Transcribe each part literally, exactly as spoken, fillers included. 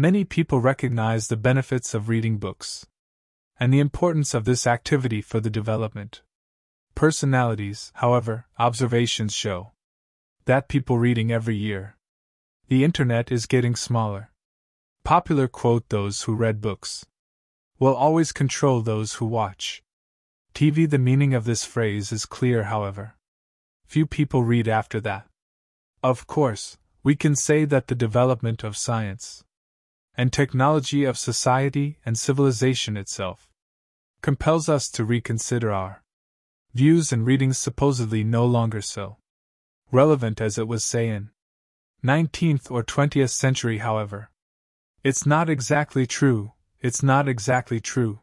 Many people recognize the benefits of reading books and the importance of this activity for the development. Personalities, however, observations show that people reading every year. The internet is getting smaller. Popular quote those who read books will always control those who watch T V. The meaning of this phrase is clear, however. Few people read after that. Of course, we can say that the development of science and technology, of society and civilization itself, compels us to reconsider our views, and reading supposedly no longer so relevant as it was, say, in nineteenth or twentieth century. However, it's not exactly true, it's not exactly true.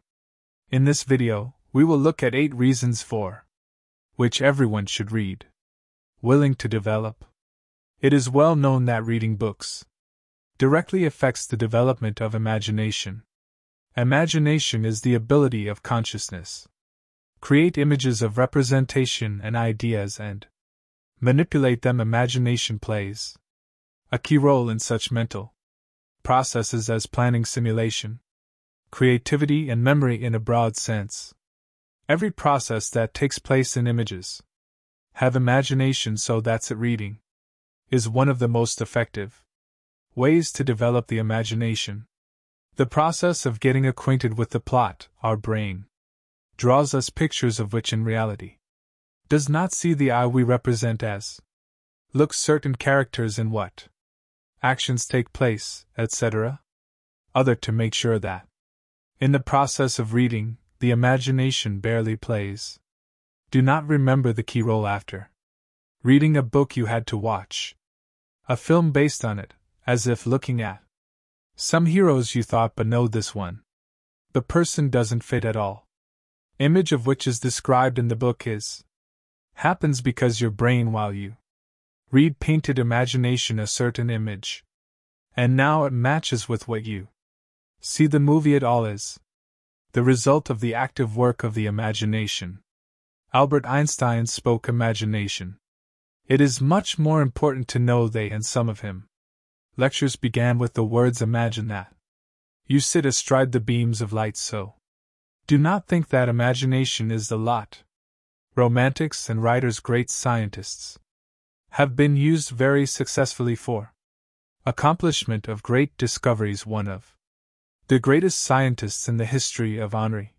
In this video, we will look at eight reasons for which everyone should read. Willing to develop. It is well known that reading books directly affects the development of imagination. Imagination is the ability of consciousness create images of representation and ideas and manipulate them. Imagination plays a key role in such mental processes as planning, simulation, creativity, and memory in a broad sense. Every process that takes place in images have imagination, so that's it. Reading is one of the most effective ways to develop the imagination. The process of getting acquainted with the plot, our brain draws us pictures of which in reality does not see the eye. We represent as look certain characters and what actions take place, et cetera. Other to make sure that in the process of reading, the imagination barely plays. Do not remember the key role after reading a book. You had to watch a film based on it, as if looking at some heroes you thought, but no, this one, the person doesn't fit at all. Image of which is described in the book is happens because your brain, while you read, painted imagination a certain image, and now it matches with what you see. The movie at all is the result of the active work of the imagination. Albert Einstein spoke imagination. It is much more important to know they and some of him lectures began with the words imagine that you sit astride the beams of light. So do not think that imagination is the lot. Romantics and writers, great scientists, have been used very successfully for accomplishment of great discoveries. One of the greatest scientists in the history of Henri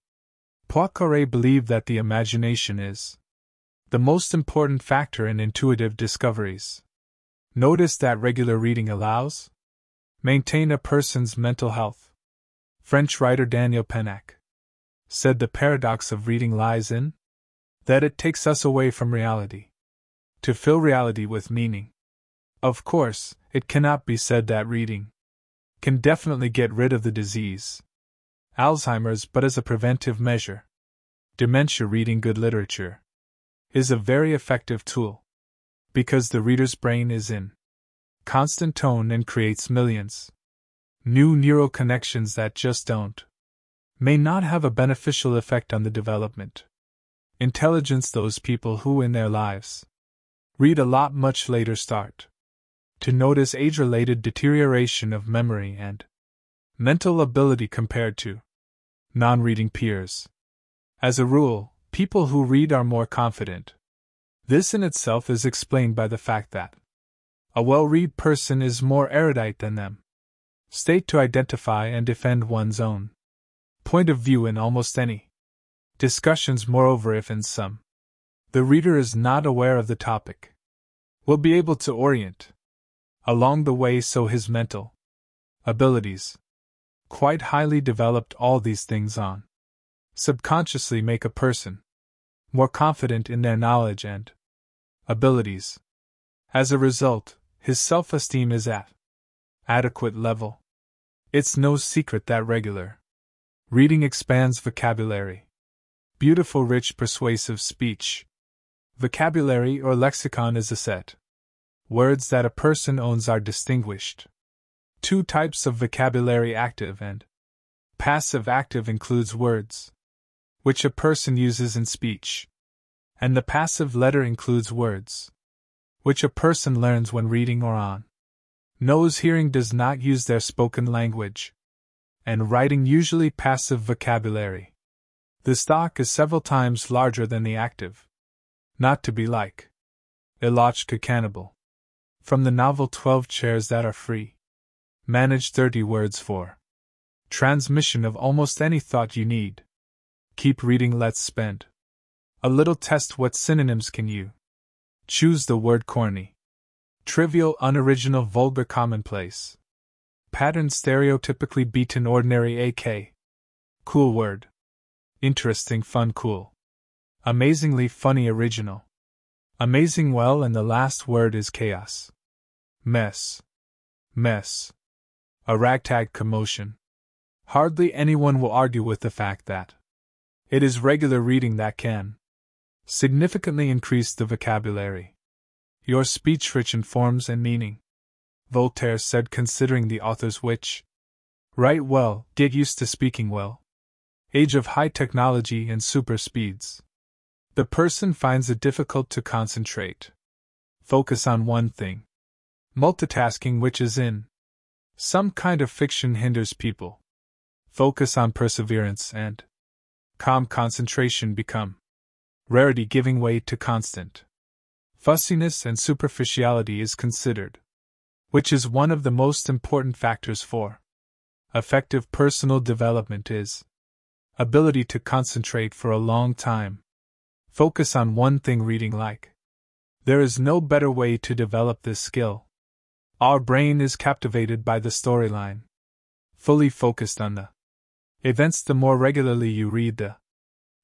Poincaré believed that the imagination is the most important factor in intuitive discoveries. Notice that regular reading allows maintain a person's mental health. French writer Daniel Pennac said the paradox of reading lies in that it takes us away from reality to fill reality with meaning. Of course, it cannot be said that reading can definitely get rid of the disease Alzheimer's, but as a preventive measure dementia, reading good literature is a very effective tool because the reader's brain is in constant tone and creates millions new neural connections that just don't may not have a beneficial effect on the development. Intelligence. Those people who in their lives read a lot much later start to notice age-related deterioration of memory and mental ability compared to non-reading peers. As a rule, people who read are more confident. This in itself is explained by the fact that a well-read person is more erudite than them. State to identify and defend one's own point of view in almost any discussions. Moreover, if in some the reader is not aware of the topic, will be able to orient along the way, so his mental abilities quite highly developed. All these things on subconsciously make a person more confident in their knowledge and abilities. As a result, his self-esteem is at adequate level. It's no secret that regular reading expands vocabulary. Beautiful, rich, persuasive speech. Vocabulary or lexicon is a set words that a person owns. Are distinguished two types of vocabulary, active and passive. Active includes words which a person uses in speech, and the passive letter includes words which a person learns when reading or on Noah's hearing does not use their spoken language, and writing usually passive vocabulary. The stock is several times larger than the active. Not to be like Ellochka Cannibal, from the novel Twelve Chairs that are free. Manage thirty words for transmission of almost any thought you need. Keep reading. Let's spend a little test. What synonyms can you choose? The word corny. Trivial, unoriginal, vulgar, commonplace. Pattern stereotypically beaten, ordinary, A K cool word. Interesting, fun, cool. Amazingly funny, original. Amazing well, and the last word is chaos. Mess. Mess. A ragtag commotion. Hardly anyone will argue with the fact that it is regular reading that can significantly increase the vocabulary. Your speech rich in forms and meaning. Voltaire said, considering the authors which write well, get used to speaking well. Age of high technology and super speeds. The person finds it difficult to concentrate, focus on one thing. Multitasking, which is in some kind of fiction, hinders people. Focus on perseverance and calm concentration become rarity, giving way to constant fussiness, and superficiality is considered, which is one of the most important factors for effective personal development is ability to concentrate for a long time. Focus on one thing, reading like. There is no better way to develop this skill. Our brain is captivated by the storyline, fully focused on the events. The more regularly you read, the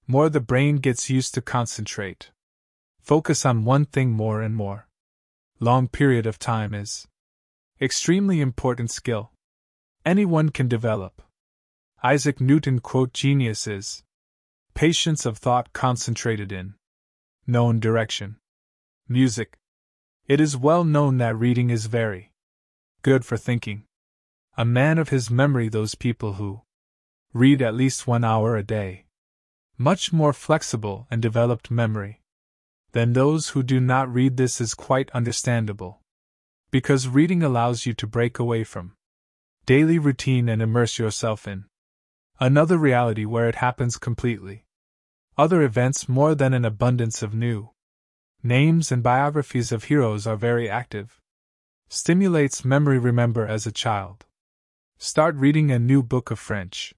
more the brain gets used to concentrate. Focus on one thing more and more. Long period of time is extremely important skill. Anyone can develop. Isaac Newton quote, genius is patience of thought concentrated in known direction. Music. It is well known that reading is very good for thinking. A man of his memory, those people who read at least one hour a day, much more flexible and developed memory than those who do not read. This is quite understandable, because reading allows you to break away from daily routine and immerse yourself in another reality where it happens completely. Other events, more than an abundance of new names and biographies of heroes, are very active. Stimulates memory. Remember as a child. Start reading a new book of French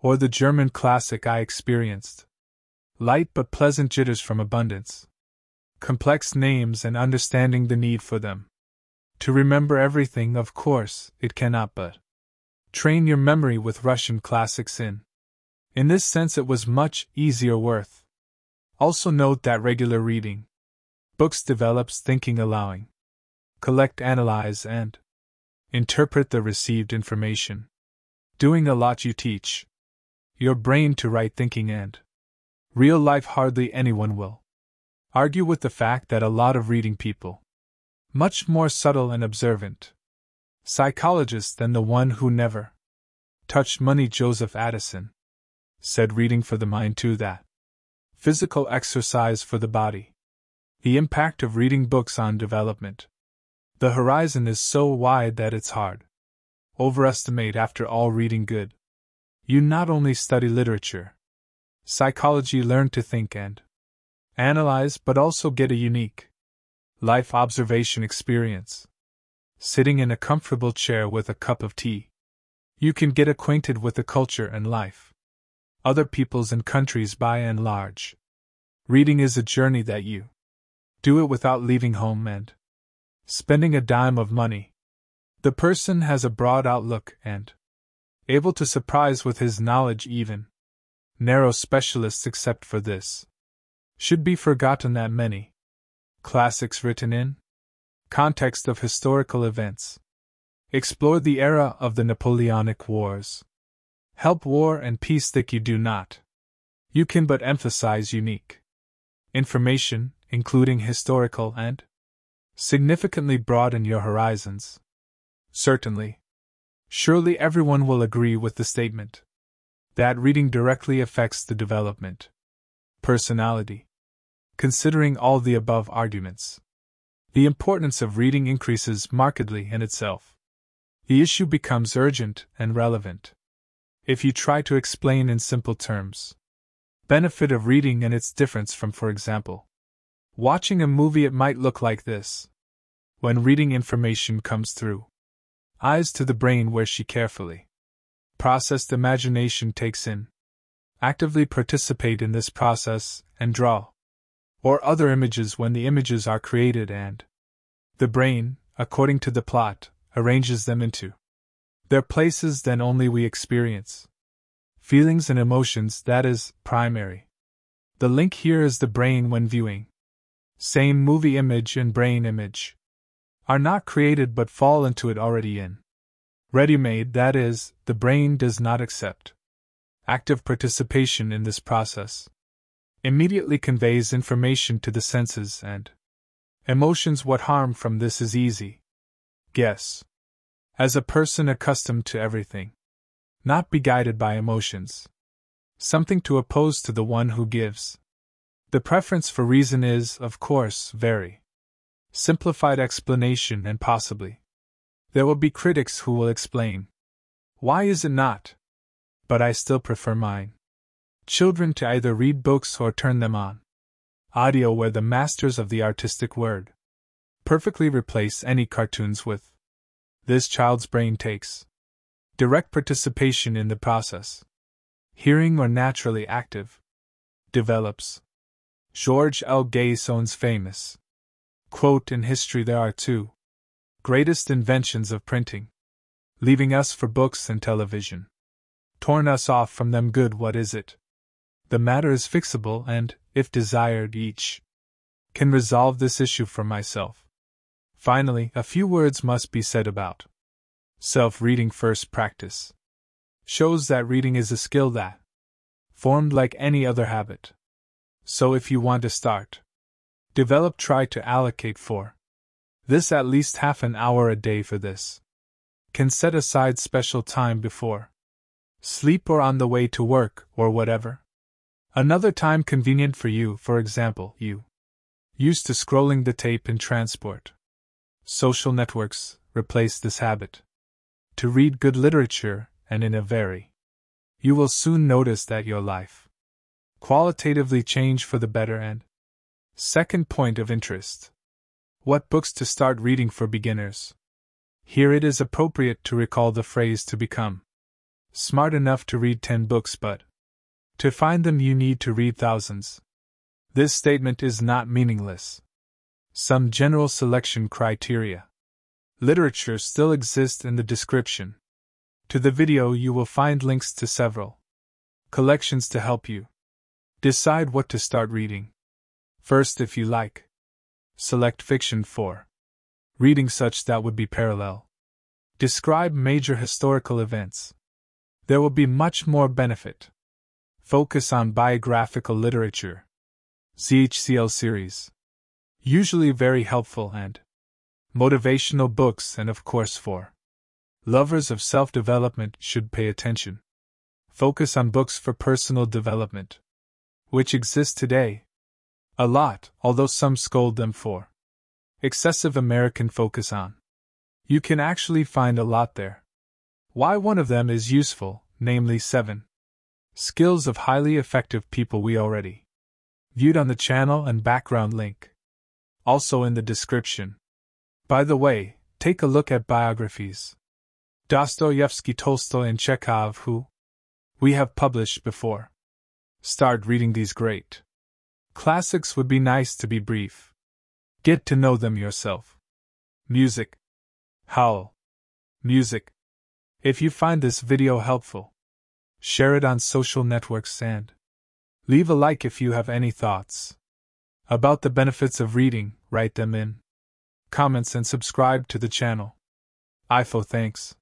or the German classic. I experienced light but pleasant jitters from abundance, complex names, and understanding the need for them. To remember everything, of course, it cannot, but train your memory with Russian classics in. In this sense it was much easier worth. Also note that regular reading books develops thinking, allowing collect, analyze, and interpret the received information. Doing a lot, you teach your brain to write thinking and real life. Hardly anyone will argue with the fact that a lot of reading people, much more subtle and observant psychologist than the one who never touched money. Joseph Addison said, reading for the mind too, that physical exercise for the body. The impact of reading books on development. The horizon is so wide that it's hard overestimate. After all, reading good. You not only study literature, psychology, learn to think and analyze, but also get a unique life observation experience. Sitting in a comfortable chair with a cup of tea, you can get acquainted with the culture and life other peoples and countries by and large. Reading is a journey that you do it without leaving home and spending a dime of money. The person has a broad outlook and able to surprise with his knowledge. Even narrow specialists, except for this, should be forgotten that many classics written in context of historical events. Explore the era of the Napoleonic Wars. Help war and peace that you do not. You can but emphasize unique information, including historical, and significantly broaden your horizons. Certainly. Surely everyone will agree with the statement that reading directly affects the development personality. Considering all the above arguments, the importance of reading increases markedly in itself. The issue becomes urgent and relevant. If you try to explain in simple terms benefit of reading and its difference from, for example, watching a movie, it might look like this. When reading, information comes through eyes to the brain, where she carefully processed imagination takes in, actively participate in this process, and draw or other images when the images are created, and the brain, according to the plot, arranges them into their places. Then only we experience feelings and emotions, that is, primary. The link here is the brain when viewing. Same movie image and brain image are not created but fall into it already in ready-made, that is, the brain does not accept active participation in this process. Immediately conveys information to the senses and emotions. What harm from this is easy. Guess. As a person accustomed to everything, not be guided by emotions, something to oppose to the one who gives the preference for reason is, of course, very simplified explanation, and possibly there will be critics who will explain, why is it not? But I still prefer mine children to either read books or turn them on audio, where the masters of the artistic word perfectly replace any cartoons with this. Child's brain takes direct participation in the process. Hearing, or naturally active, develops. George L. Gason's famous quote, in history there are two greatest inventions of printing, leaving us for books and television. Torn us off from them, good, what is it? The matter is fixable, and, if desired, each can resolve this issue for myself. Finally, a few words must be said about self-reading. First, practice shows that reading is a skill that formed like any other habit. So if you want to start develop, try to allocate for this at least half an hour a day. For this, can set aside special time before sleep or on the way to work or whatever. Another time convenient for you, for example, you used to scrolling the tape in transport. Social networks replace this habit. To read good literature, and in a very, you will soon notice that your life qualitatively change for the better. And second point of interest, what books to start reading for beginners. Here it is appropriate to recall the phrase, to become smart enough to read ten books, but to find them you need to read thousands. This statement is not meaningless. Some general selection criteria. Literature still exists in the description. To the video you will find links to several collections to help you decide what to start reading. First, if you like, select fiction for reading, such that would be parallel. Describe major historical events. There will be much more benefit. Focus on biographical literature. C H C L series. Usually very helpful, and motivational books, and of course for lovers of self-development should pay attention. Focus on books for personal development, which exist today a lot, although some scold them for excessive American focus on. You can actually find a lot there. Why one of them is useful, namely seven skills of highly effective people, we already viewed on the channel, and background link also in the description. By the way, take a look at biographies. Dostoyevsky, Tolstoy, and Chekhov, who we have published before. Start reading these great classics. Would be nice to be brief. Get to know them yourself. Music. Howl. Music. If you find this video helpful, share it on social networks, and leave a like. If you have any thoughts about the benefits of reading, write them in comments, and subscribe to the channel. I F O thanks.